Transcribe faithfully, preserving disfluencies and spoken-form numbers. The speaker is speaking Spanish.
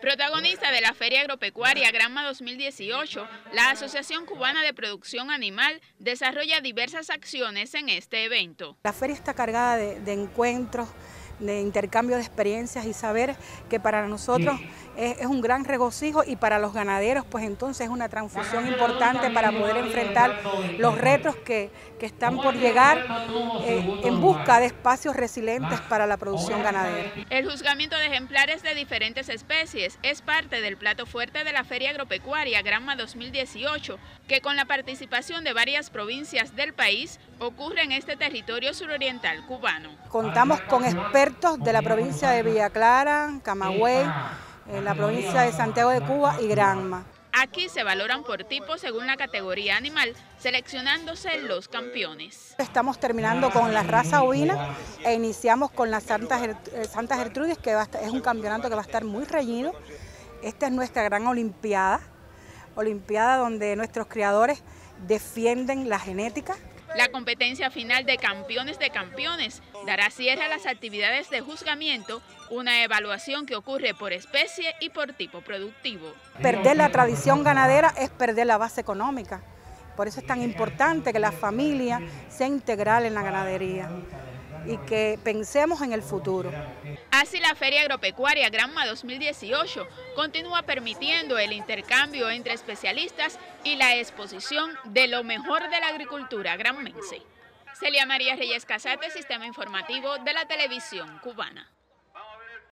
Protagonista de la Feria Agropecuaria Granma dos mil dieciocho, la Asociación Cubana de Producción Animal desarrolla diversas acciones en este evento. La feria está cargada de, de encuentros, de intercambio de experiencias y saberes que para nosotros es, es un gran regocijo, y para los ganaderos pues entonces es una transfusión importante para poder enfrentar los retos que, que están por llegar eh, en busca de espacios resilientes para la producción ganadera. El juzgamiento de ejemplares de diferentes especies es parte del plato fuerte de la Feria Agropecuaria Granma dos mil dieciocho, que con la participación de varias provincias del país ocurre en este territorio suroriental cubano. Contamos con expertos de la provincia de Villa Clara, Camagüey, en la provincia de Santiago de Cuba y Granma. Aquí se valoran por tipo según la categoría animal, seleccionándose los campeones. Estamos terminando con la raza ovina e iniciamos con la Santa, Gert Santa Gertrudis, que va a estar, es un campeonato que va a estar muy reñido. Esta es nuestra gran olimpiada, olimpiada donde nuestros criadores defienden la genética. La competencia final de campeones de campeones dará cierre a las actividades de juzgamiento, una evaluación que ocurre por especie y por tipo productivo. Perder la tradición ganadera es perder la base económica. Por eso es tan importante que la familia sea integral en la ganadería y que pensemos en el futuro. Así, la Feria Agropecuaria Granma dos mil dieciocho continúa permitiendo el intercambio entre especialistas y la exposición de lo mejor de la agricultura granmense. Celia María Reyes Casate, Sistema Informativo de la Televisión Cubana.